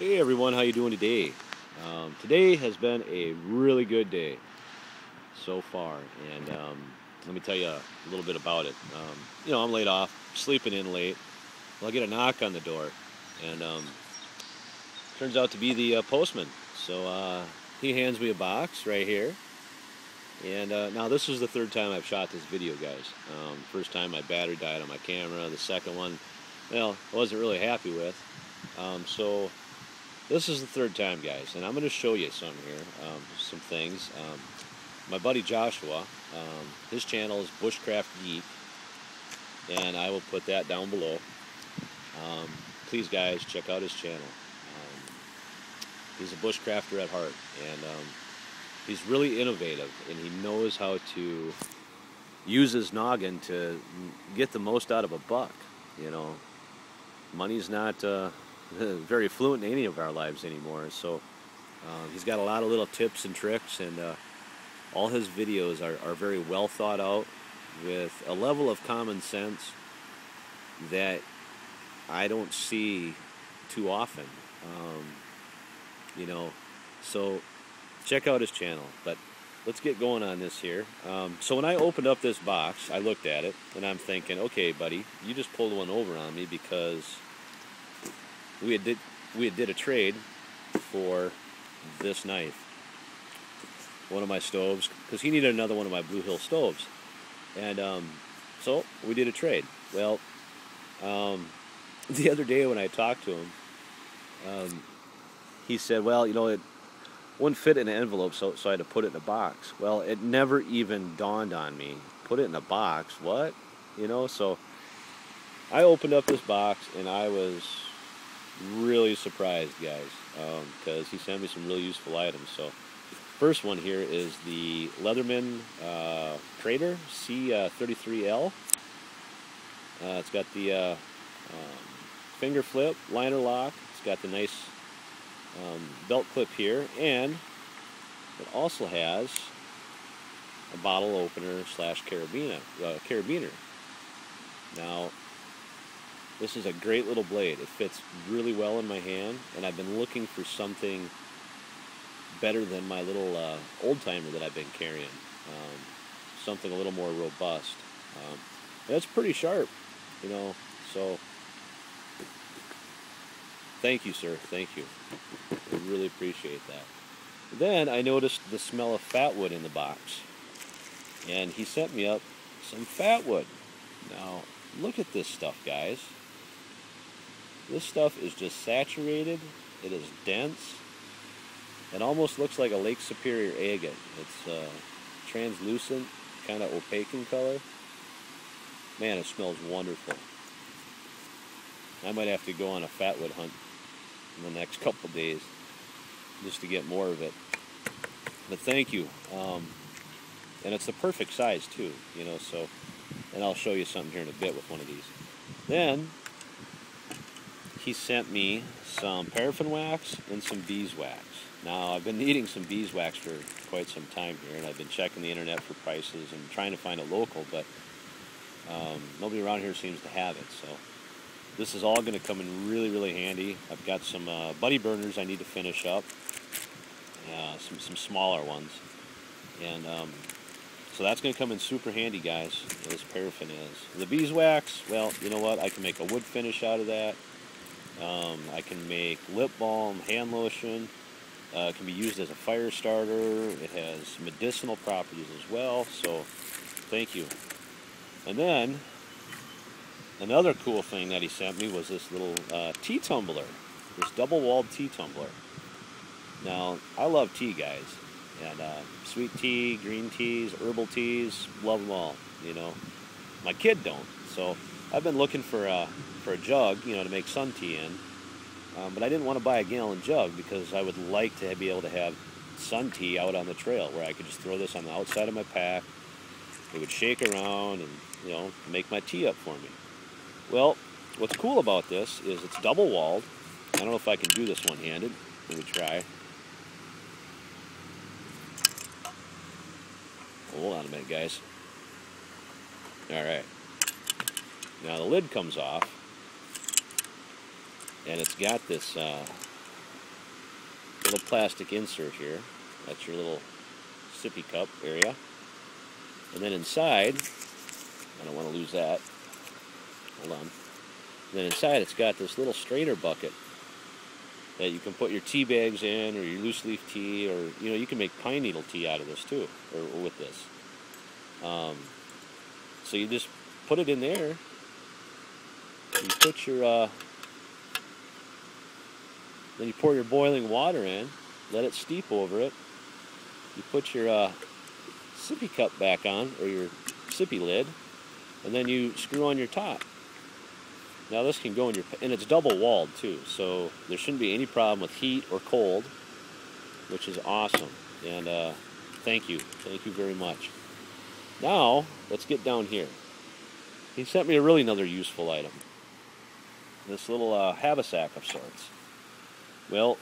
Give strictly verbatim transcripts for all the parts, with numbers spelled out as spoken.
Hey everyone, how you doing today? Um, today has been a really good day so far, and um, let me tell you a little bit about it. Um, you know, I'm laid off, sleeping in late. Well, I get a knock on the door, and um, turns out to be the uh, postman. So uh, he hands me a box right here, and uh, now this is the third time I've shot this video, guys. Um, first time my battery died on my camera. The second one, well, I wasn't really happy with. Um, so. This is the third time, guys, and I'm going to show you some here, um, some things. Um, my buddy Joshua, um, his channel is BushcraftGeek, and I will put that down below. Um, please, guys, check out his channel. Um, he's a bushcrafter at heart, and um, he's really innovative, and he knows how to use his noggin to get the most out of a buck. You know, money's not... Uh, very fluent in any of our lives anymore, so um, he's got a lot of little tips and tricks, and uh, all his videos are, are very well thought out with a level of common sense that I don't see too often, um, you know, so check out his channel. But let's get going on this here. Um, so when I opened up this box, I looked at it and I'm thinking, okay buddy, you just pulled one over on me, because We had did we had did a trade for this knife, one of my stoves, because he needed another one of my Blue Hill stoves, and um, so we did a trade. Well, um, the other day when I talked to him, um, he said, "Well, you know, it wouldn't fit in an envelope, so so I had to put it in a box." Well, it never even dawned on me. Put it in a box? What? You know? So I opened up this box and I was really surprised, guys, because um, he sent me some really useful items. So first one here is the Leatherman uh, Trader C uh, thirty-three L. Uh, it's got the uh, um, finger flip, liner lock. It's got the nice um, belt clip here, and it also has a bottle opener slash carabiner. Uh, carabiner. Now, this is a great little blade. It fits really well in my hand, and I've been looking for something better than my little uh, old-timer that I've been carrying. Um, something a little more robust. Um, and it's pretty sharp, you know, so thank you, sir. Thank you. I really appreciate that. Then I noticed the smell of fat wood in the box, and he sent me up some fat wood. Now, look at this stuff, guys. This stuff is just saturated, it is dense, and almost looks like a Lake Superior agate. It's uh, translucent, kind of opaque in color. Man, it smells wonderful. I might have to go on a fatwood hunt in the next couple days just to get more of it. But thank you. Um, and it's the perfect size too, you know, so, and I'll show you something here in a bit with one of these. Then he sent me some paraffin wax and some beeswax. Now, I've been needing some beeswax for quite some time here, and I've been checking the internet for prices and trying to find a local, but um, nobody around here seems to have it. So this is all going to come in really, really handy. I've got some uh, buddy burners I need to finish up, uh, some, some smaller ones, and um, so that's going to come in super handy, guys, this paraffin is. The beeswax, well, you know what, I can make a wood finish out of that. Um, I can make lip balm, hand lotion. Uh, it can be used as a fire starter. It has medicinal properties as well, so thank you. And then another cool thing that he sent me was this little uh, tea tumbler, this double-walled tea tumbler. Now, I love tea, guys, and uh, sweet tea, green teas, herbal teas, love them all, you know. My kid don't, so I've been looking for a, for a jug, you know, to make sun tea in, um, but I didn't want to buy a gallon jug because I would like to be able to have sun tea out on the trail where I could just throw this on the outside of my pack. It would shake around and, you know, make my tea up for me. Well, what's cool about this is it's double-walled. I don't know if I can do this one-handed. Let me try. Hold on a minute, guys. All right. Now the lid comes off, and it's got this uh, little plastic insert here. That's your little sippy cup area. And then inside, I don't want to lose that. Hold on. And then inside it's got this little strainer bucket that you can put your tea bags in, or your loose leaf tea, or, you know, you can make pine needle tea out of this too, or, or with this. Um, so you just put it in there. You put your, uh, then you pour your boiling water in, let it steep over it. You put your uh, sippy cup back on, or your sippy lid, and then you screw on your top. Now this can go in your, and it's double walled too, so there shouldn't be any problem with heat or cold, which is awesome. And uh, thank you, thank you very much. Now, let's get down here. He sent me a really another useful item. This little uh, haversack of sorts. Well,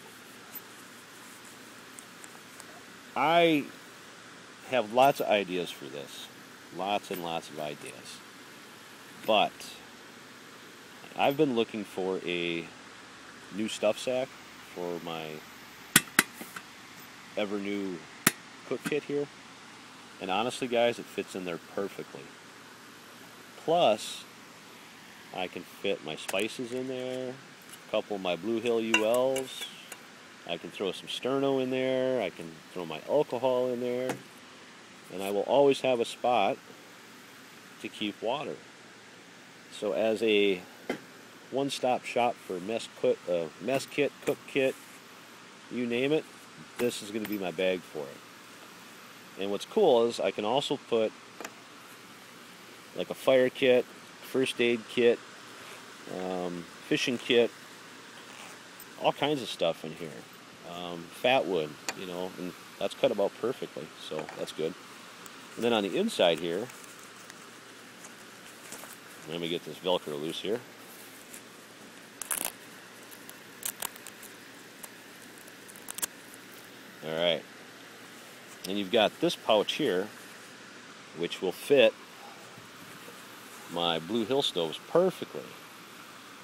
I have lots of ideas for this. Lots and lots of ideas. But I've been looking for a new stuff sack for my ever new cook kit here. And honestly, guys, it fits in there perfectly. Plus, I can fit my spices in there, a couple of my Blue Hill U Ls. I can throw some Sterno in there. I can throw my alcohol in there. And I will always have a spot to keep water. So as a one-stop shop for mess, cook, uh, mess kit, cook kit, you name it, this is going to be my bag for it. And what's cool is I can also put like a fire kit, first aid kit, um, fishing kit, all kinds of stuff in here. Um, fat wood, you know, and that's cut about perfectly, so that's good. And then on the inside here, let me get this Velcro loose here. All right, and you've got this pouch here, which will fit my Blue Hill stoves perfectly.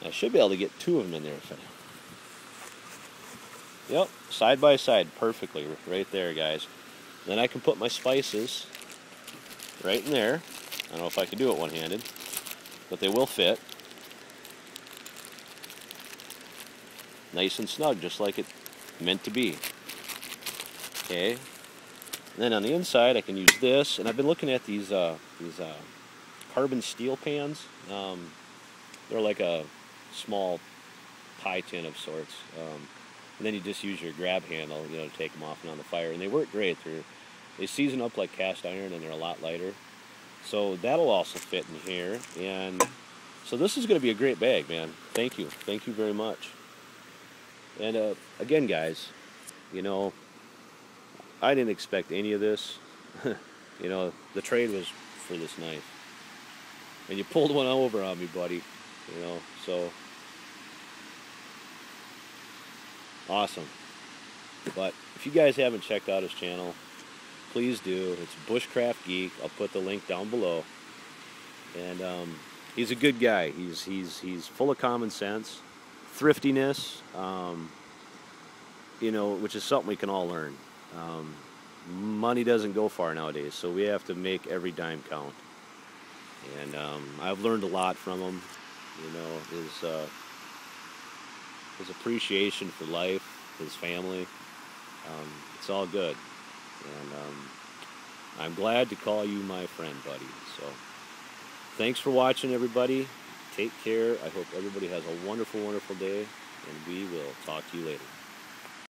I should be able to get two of them in there. Yep, side by side, perfectly, right there, guys. Then I can put my spices right in there. I don't know if I can do it one-handed, but they will fit. Nice and snug, just like it's meant to be. Okay, and then on the inside I can use this, and I've been looking at these, uh, these, uh, carbon steel pans. Um, they're like a small pie tin of sorts. Um, and then you just use your grab handle, you know, to take them off and on the fire. And they work great. They're, they season up like cast iron, and they're a lot lighter. So that'll also fit in here. And so this is going to be a great bag, man. Thank you. Thank you very much. And uh, again, guys, you know, I didn't expect any of this. You know, the trade was for this knife. And you pulled one over on me, buddy, you know, so awesome. But if you guys haven't checked out his channel, please do. It's Bushcraft Geek. I'll put the link down below. And um, he's a good guy. He's, he's, he's full of common sense, thriftiness, um, you know, which is something we can all learn. Um, money doesn't go far nowadays, so we have to make every dime count. And um, I've learned a lot from him, you know, his, uh, his appreciation for life, his family, um, it's all good. And um, I'm glad to call you my friend, buddy. So thanks for watching, everybody. Take care. I hope everybody has a wonderful, wonderful day, and we will talk to you later.